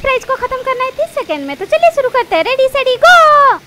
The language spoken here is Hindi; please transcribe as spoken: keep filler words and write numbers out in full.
प्राइज को खत्म करना है तीस सेकंड में, तो चलिए शुरू करते हैं। रेडी सेडी गो।